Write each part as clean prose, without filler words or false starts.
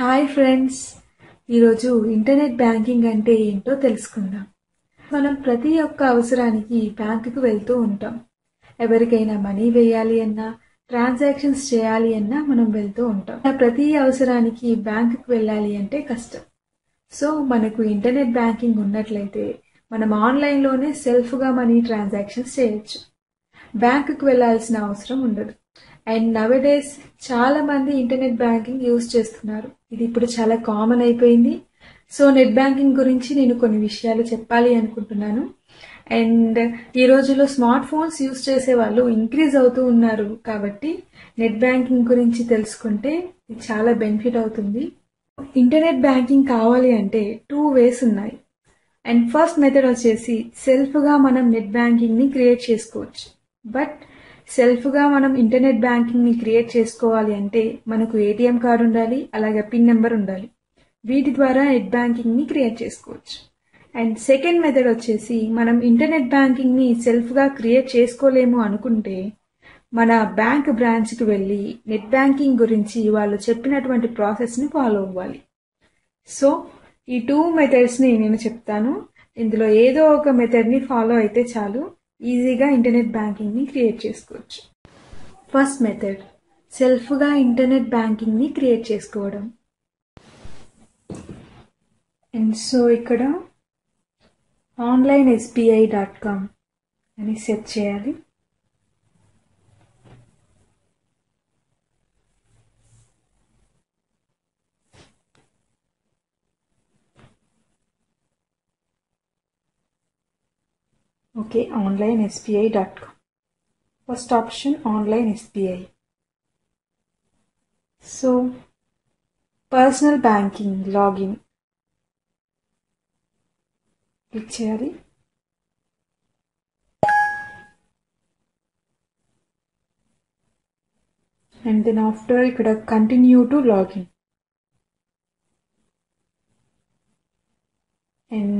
Hi friends, ఈరోజు internet banking అంటే ఏంటో తెలుసుకుందాం. మనం ప్రతి ఒక్క అవసరానికి బ్యాంకుకు వెళ్తూ ఉంటాం. ఎవరికైనా మనీ వేయాలి అన్నా, ట్రాన్సాక్షన్స్ చేయాలి అన్నా మనం వెళ్తూ ఉంటాం. ప్రతి అవసరానికి బ్యాంకుకు వెళ్ళాలి అంటే కష్టం. సో మనకు ఇంటర్నెట్ బ్యాంకింగ్ ఉన్నట్లయితే మనం ఆన్లైన్లోనే సెల్ఫ్గా మనీ ట్రాన్సాక్షన్స్ చేయొచ్చు. బ్యాంకుకు వెళ్లాల్సిన అవసరం ఉండదు. అండ్ నవడేస్ చాలా మంది ఇంటర్నెట్ బ్యాంకింగ్ యూజ్ చేస్తున్నారు. ఇది ఇప్పుడు చాలా కామన్ అయిపోయింది. సో నెట్ బ్యాంకింగ్ గురించి నేను కొన్ని విషయాలు చెప్పాలి అనుకుంటున్నాను. అండ్ ఈ రోజుల్లో స్మార్ట్ ఫోన్స్ యూజ్ చేసే వాళ్ళు ఇంక్రీజ్ అవుతూ ఉన్నారు. కాబట్టి నెట్ బ్యాంకింగ్ గురించి తెలుసుకుంటే చాలా బెనిఫిట్ అవుతుంది. ఇంటర్నెట్ బ్యాంకింగ్ కావాలి అంటే 2 వేస్ ఉన్నాయి. అండ్ ఫస్ట్ మెథడ్ వచ్చేసి సెల్ఫ్గా మనం నెట్ బ్యాంకింగ్ని క్రియేట్ చేసుకోవచ్చు. బట్ సెల్ఫ్గా మనం ఇంటర్నెట్ బ్యాంకింగ్ని క్రియేట్ చేసుకోవాలి అంటే మనకు ఏటీఎం కార్డు ఉండాలి, అలాగే పిన్ నెంబర్ ఉండాలి. వీటి ద్వారా నెట్ బ్యాంకింగ్ని క్రియేట్ చేసుకోవచ్చు. అండ్ సెకండ్ మెథడ్ వచ్చేసి మనం ఇంటర్నెట్ బ్యాంకింగ్ని సెల్ఫ్గా క్రియేట్ చేసుకోలేము అనుకుంటే మన బ్యాంక్ బ్రాంచ్కి వెళ్ళి నెట్ బ్యాంకింగ్ గురించి వాళ్ళు చెప్పినటువంటి ప్రాసెస్ని ఫాలో అవ్వాలి. సో ఈ 2 మెథడ్స్ని నేను చెప్తాను. ఇందులో ఏదో ఒక మెథడ్ని ఫాలో అయితే చాలు, ఈజీగా ఇంటర్నెట్ బ్యాంకింగ్ని క్రియేట్ చేసుకోవచ్చు. ఫస్ట్ మెథడ్, సెల్ఫ్గా ఇంటర్నెట్ బ్యాంకింగ్ని క్రియేట్ చేసుకోవడం. అండ్ సో ఇక్కడ OnlineSBI.com అని సెర్చ్ చేయాలి. Okay, OnlineSBI.com. First option OnlineSBI. So personal banking login click చేయాలి. అండ్ దెన్ ఆఫ్టర్ ఇక్కడ continue to login. And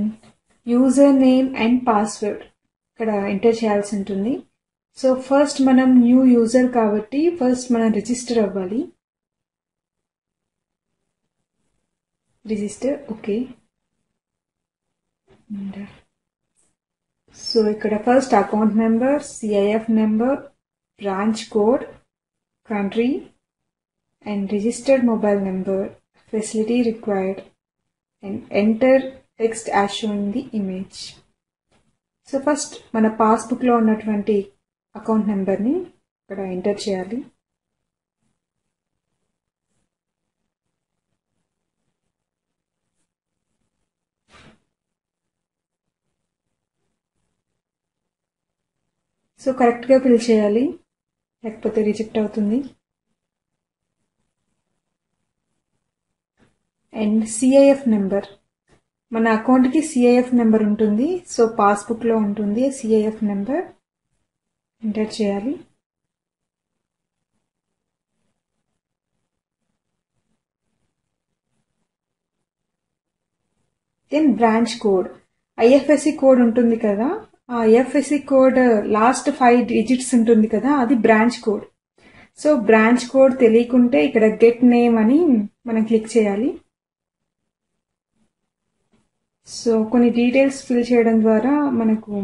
user name and password ఇక్కడ ఎంటర్ చేయాల్సి ఉంటుంది. సో ఫస్ట్ మనం న్యూ యూజర్ కాబట్టి ఫస్ట్ మనం రిజిస్టర్ అవ్వాలి. Register, okay. సో ఇక్కడ first account number, CIF number, branch code, country and registered mobile number, facility required and enter text as shown in the image. So first మన పాస్బుక్లో ఉన్నటువంటి account నెంబర్ని ఇక్కడ enter చేయాలి. So కరెక్ట్గా fill చేయాలి, లేకపోతే రిజెక్ట్ అవుతుంది. అండ్ CIF నెంబర్, మన అకౌంట్కి CIF నెంబర్ ఉంటుంది. సో పాస్బుక్లో ఉంటుంది CIF నెంబర్, ఎంటర్ చేయాలి. Then branch code, IFSC code ఉంటుంది కదా, ఆ IFSC కోడ్ లాస్ట్ 5 డిజిట్స్ ఉంటుంది కదా, అది branch code. So branch code తెలియకుంటే ఇక్కడ గెట్ నేమ్ అని మనం క్లిక్ చేయాలి. సో కొన్ని డీటెయిల్స్ ఫిల్ చేయడం ద్వారా మనకు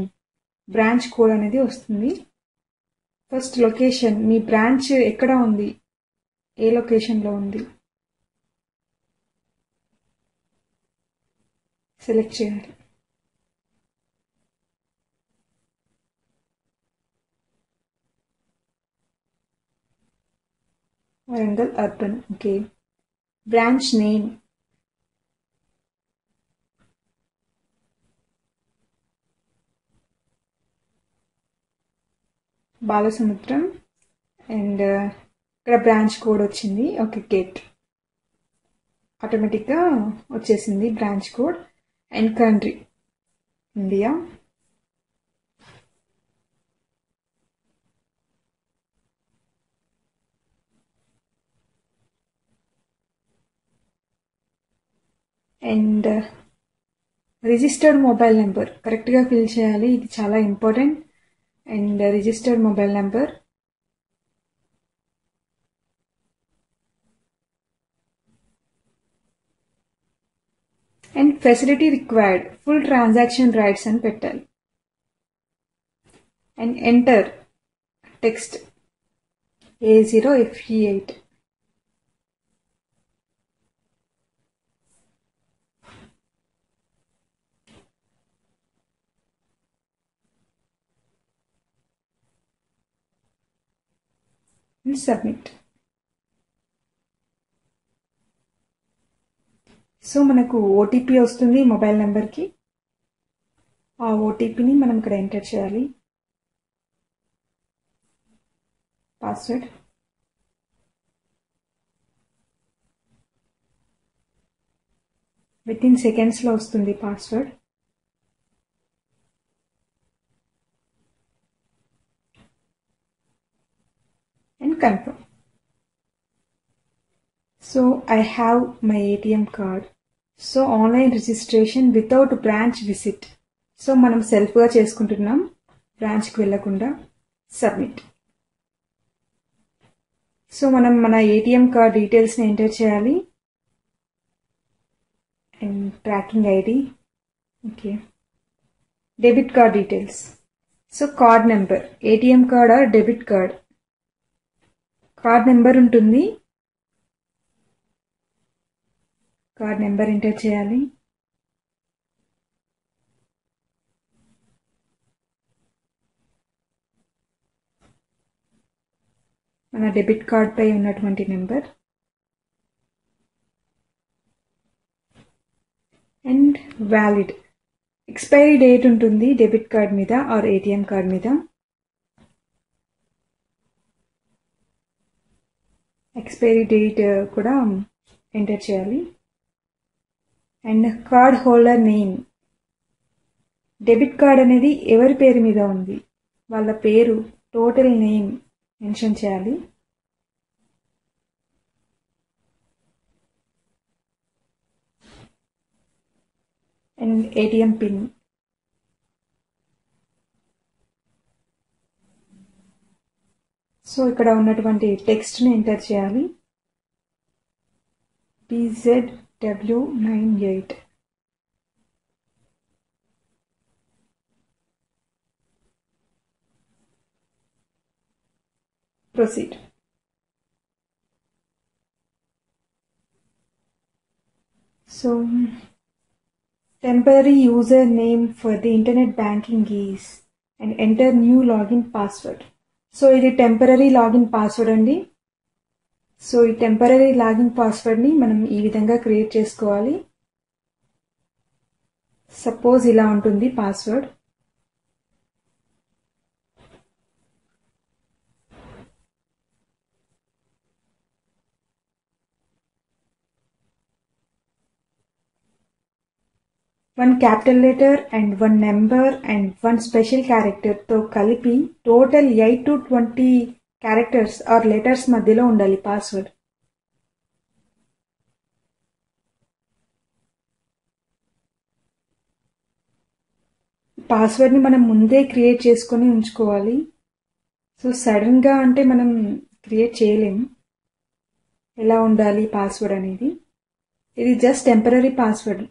బ్రాంచ్ కోడ్ అనేది వస్తుంది. ఫస్ట్ లొకేషన్, మీ బ్రాంచ్ ఎక్కడ ఉంది, ఏ లొకేషన్లో ఉంది సెలెక్ట్ చేయాలి. Warangal urban, okay. Branch name, Balasamudram. And ఇక్కడ బ్రాంచ్ కోడ్ వచ్చింది, ఓకే. గెట్, ఆటోమేటిక్గా వచ్చేసింది branch code. And country India. And registered mobile number కరెక్ట్గా ఫిల్ చేయాలి, ఇది చాలా important. And registered mobile number, and facility required, full transaction rights and petal. And enter text A0FE8. And submit. So manaku OTP ostundi mobile number ki. Aa OTP ni manam ikkada enter cheyali. Password. Within seconds lo ostundi password. And confirm. So I have my ATM card. So online registration without branch visit. So manam self ga cheskuntunnam, branch ki vellakunda. Submit. So manam mana ATM card details ni enter cheyali and tracking ID. Okay. Debit card details. So card number, ATM card or debit card. Card number untundi. Card number enter cheyali. Mana debit card pay unnatuvanti number. And valid. Expiry date untundi debit card mida or ATM card mida. Expiry date kuda enter cheyali. And card holder name. Debit card anedi evari peru meeda undi, valla peru total name mention cheyali. And ATM pin. So ikkada unnatuvanti text ni enter cheyali. PZW98. Proceed. So temporary username for the internet banking is, and enter new login password. So it is temporary login password and so ఈ temporary login password ని మనం ఈ విధంగా create చేసుకోవాలి. Suppose ఇలా ఉంటుంది password. One capital letter and one number and one special character తో కలిపి total 8 to 20 characters or letters మధ్యలో ఉండాలి పాస్వర్డ్. పాస్వర్డ్ ని మనం ముందే క్రియేట్ చేసుకొని ఉంచుకోవాలి. సో సడన్ గా అంటే మనం క్రియేట్ చేయలేం. ఎలా ఉండాలి పాస్వర్డ్ అనేది? ఇది just temporary password.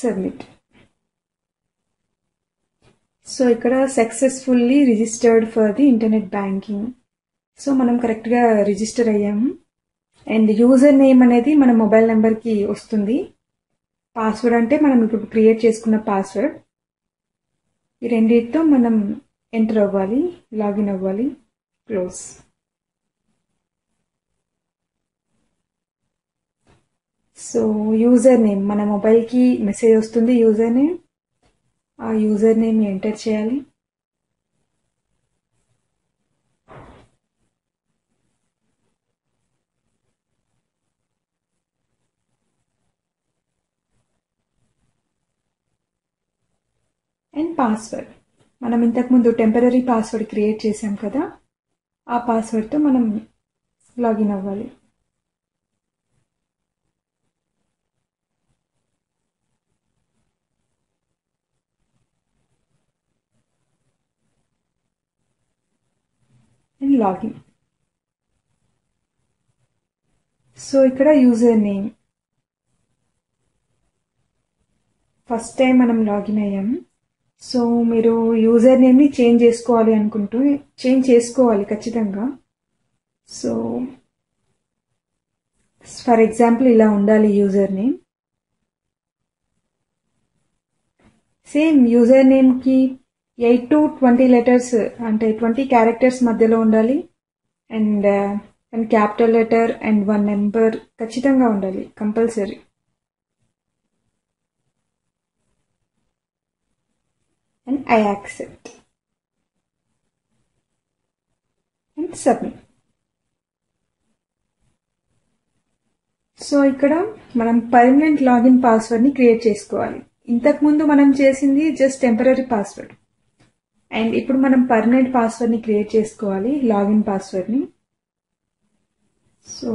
Submit. So ఇక్కడ successfully registered for the internet banking. So మనం కరెక్ట్గా రిజిస్టర్ అయ్యాము. అండ్ యూజర్ నేమ్ అనేది మన మొబైల్ నెంబర్కి వస్తుంది. పాస్వర్డ్ అంటే మనం ఇప్పుడు క్రియేట్ చేసుకున్న పాస్వర్డ్. ఈ రెండింటితో మనం ఎంటర్ అవ్వాలి, లాగిన్ అవ్వాలి. క్లోజ్. సో యూజర్ నేమ్ మన మొబైల్కి మెసేజ్ వస్తుంది. యూజర్ నేమ్, ఆ యూజర్ నేమ్ ఎంటర్ చేయాలి. అండ్ పాస్వర్డ్ మనం ఇంతకుముందు టెంపరరీ పాస్వర్డ్ క్రియేట్ చేసాం కదా, ఆ పాస్వర్డ్తో మనం లాగిన్ అవ్వాలి. లాగిన్. సో ఇక్కడ యూజర్ నేమ్ ఫస్ట్ టైం మనం లాగిన్ అయ్యాము. సో మీరు యూజర్ నేమ్ని చేంజ్ చేసుకోవాలి అనుకుంటూ చేంజ్ చేసుకోవాలి ఖచ్చితంగా. సో ఫర్ ఎగ్జాంపుల్ ఇలా ఉండాలి యూజర్ నేమ్. సేమ్ యూజర్ నేమ్కి 8 to 20 లెటర్స్ అంటే 20 క్యారెక్టర్స్ మధ్యలో ఉండాలి. And capital letter and 1 number ఖచ్చితంగా ఉండాలి compulsory. And I accept and submit. So ikkada manam permanent login password ni create chesukovali. Intaku mundu manam chesindi just temporary password, and ippudu manam permanent password ni create chesukovali, login password ni. So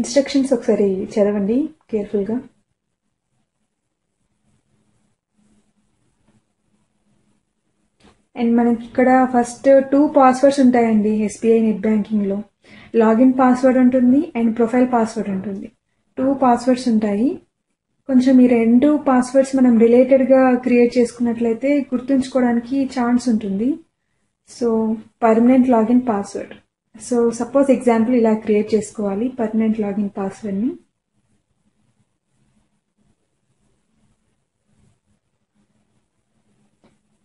instructions okkari chadavandi careful ga. And మనకి ఇక్కడ first 2 passwords ఉంటాయండి SBI net బ్యాంకింగ్లో. Login password ఉంటుంది and profile password ఉంటుంది. 2 passwords ఉంటాయి. కొంచెం ఈ 2 passwords మనం రిలేటెడ్గా క్రియేట్ చేసుకున్నట్లయితే గుర్తుంచుకోవడానికి ఛాన్స్ ఉంటుంది. So permanent login password. So suppose example ఇలా క్రియేట్ చేసుకోవాలి పర్మనెంట్ లాగిన్ పాస్వర్డ్ని.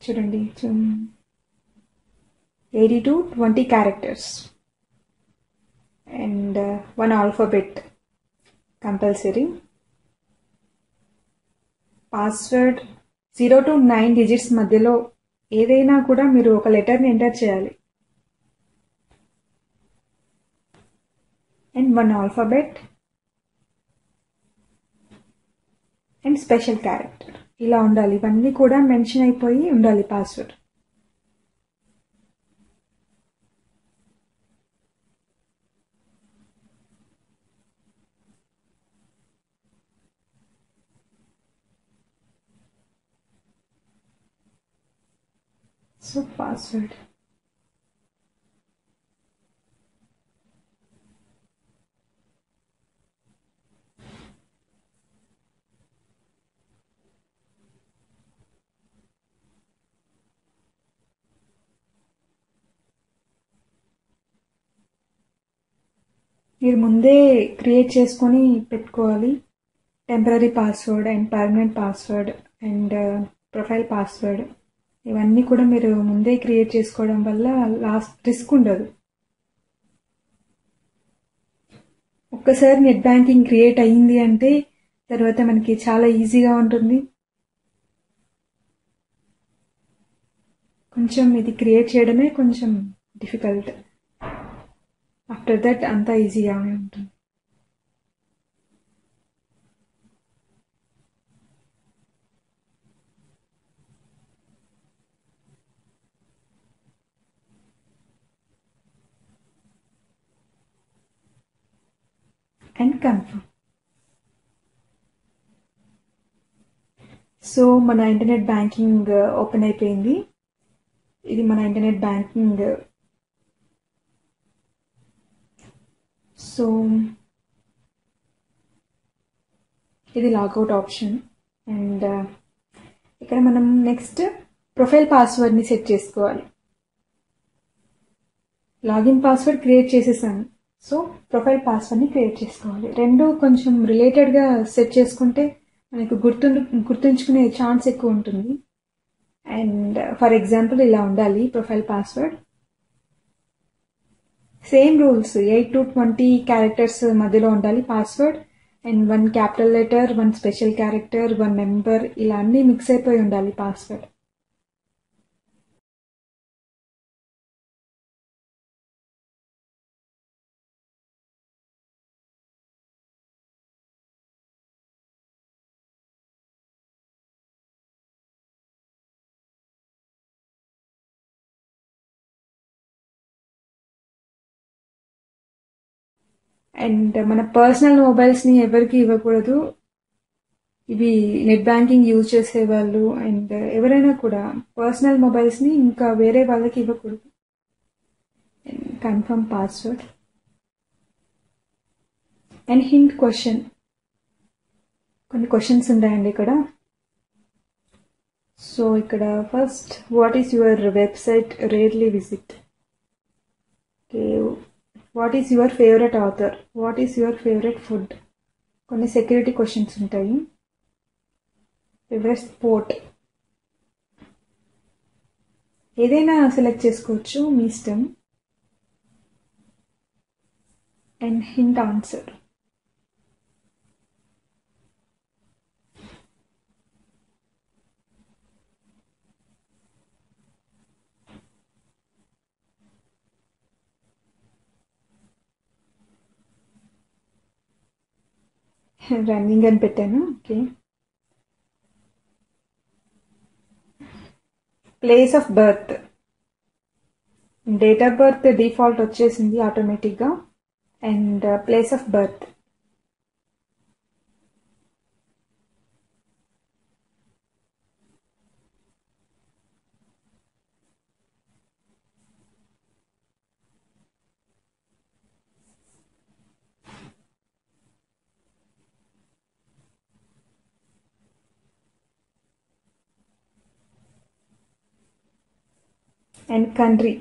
చూడండి 80 to 20 characters and 1 alphabet compulsory. Password 0 to 9 digits మధ్యలో ఏదైనా కూడా మీరు ఒక లెటర్ని ఎంటర్ చేయాలి. And 1 alphabet and special character ఇలా ఉండాలి. ఇవన్నీ కూడా మెన్షన్ అయిపోయి ఉండాలి పాస్వర్డ్. సో పాస్వర్డ్ మీరు ముందే క్రియేట్ చేసుకొని పెట్టుకోవాలి. Temporary password and permanent password and profile password ఇవన్నీ కూడా మీరు ముందే క్రియేట్ చేసుకోవడం వల్ల లాస్ట్ రిస్క్ ఉండదు. ఒక్కసారి నెట్ బ్యాంకింగ్ క్రియేట్ అయ్యింది అంటే తర్వాత మనకి చాలా ఈజీగా ఉంటుంది. కొంచెం ఇది క్రియేట్ చేయడమే కొంచెం డిఫికల్ట్. ఆఫ్టర్ దట్ అంతా ఈజీగానే ఉంటుంది. And confirm. సో మన ఇంటర్నెట్ బ్యాంకింగ్ ఓపెన్ అయిపోయింది. ఇది మన ఇంటర్నెట్ బ్యాంకింగ్. సో ఇది లాగౌట్ ఆప్షన్. అండ్ ఇక్కడ మనం నెక్స్ట్ ప్రొఫైల్ పాస్వర్డ్ని సెట్ చేసుకోవాలి. లాగిన్ పాస్వర్డ్ క్రియేట్ చేసేసాను. సో ప్రొఫైల్ పాస్వర్డ్ని క్రియేట్ చేసుకోవాలి. 2 కొంచెం రిలేటెడ్గా సెట్ చేసుకుంటే మనకు గుర్తుంచుకునే ఛాన్స్ ఎక్కువ ఉంటుంది. అండ్ ఫర్ ఎగ్జాంపుల్ ఇలా ఉండాలి profile password. Same rules 8 to 20 characters మధ్యలో ఉండాలి password. And 1 capital letter 1 special character 1 number ఇలా అన్నీ మిక్స్ అయిపోయి ఉండాలి పాస్వర్డ్. అండ్ మన పర్సనల్ మొబైల్స్ని ఎవరికి ఇవ్వకూడదు. ఇవి నెట్ బ్యాంకింగ్ యూజ్ చేసేవాళ్ళు అండ్ ఎవరైనా కూడా పర్సనల్ మొబైల్స్ని ఇంకా వేరే వాళ్ళకి ఇవ్వకూడదు. Confirm password and hint question. కొన్ని క్వశ్చన్స్ ఉన్నాయండి ఇక్కడ. సో ఇక్కడ first, what is your website rarely visit? Okay, what is your favourite author? What is your favourite food? కొన్ని సెక్యూరిటీ క్వశ్చన్స్ ఉంటాయి. Favourite sport? ఏదైనా సెలెక్ట్ చేసుకోవచ్చు, మీ ఇష్టం. And hint answer. రన్నింగ్ అని పెట్టాను. Okay, place of birth. Date of birth default వచ్చేసింది ఆటోమేటిక్గా. And place of birth, and country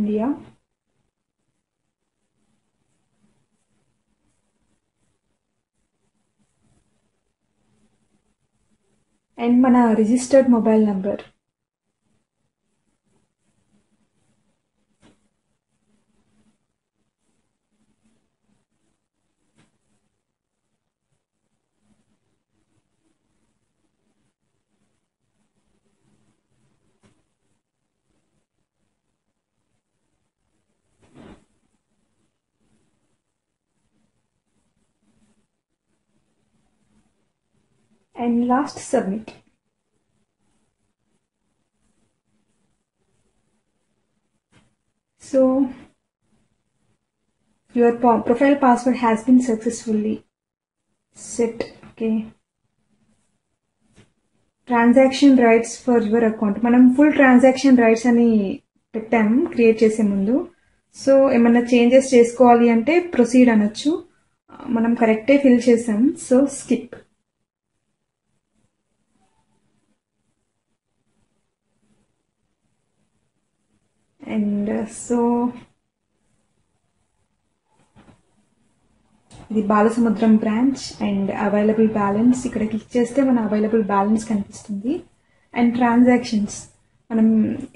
India. And mana registered mobile number. And last, submit. So your profile password has been successfully set. Okay. Transaction rights for your account. Manam full transaction rights ani pettam create chese mundu. So emanna changes chesukovali ante proceed anochu. Manam correct e fill chesam. So skip. And so ఇది Balasamudram branch and available balance. ఇక్కడ click చేస్తే మన available balance కనిపిస్తుంది. And transactions, మనం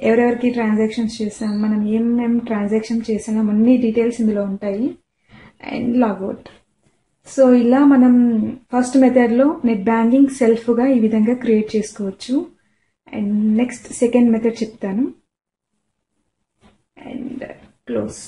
ఎవరెవరికి transactions చేసాం, మనం ఏమేం ట్రాన్సాక్షన్ చేసాం, అన్ని డీటెయిల్స్ ఇందులో ఉంటాయి. And logout. సో ఇలా మనం ఫస్ట్ మెథడ్లో నెట్ బ్యాంకింగ్ సెల్ఫ్గా ఈ విధంగా క్రియేట్ చేసుకోవచ్చు. అండ్ నెక్స్ట్ సెకండ్ మెథడ్ చెప్తాను. And close.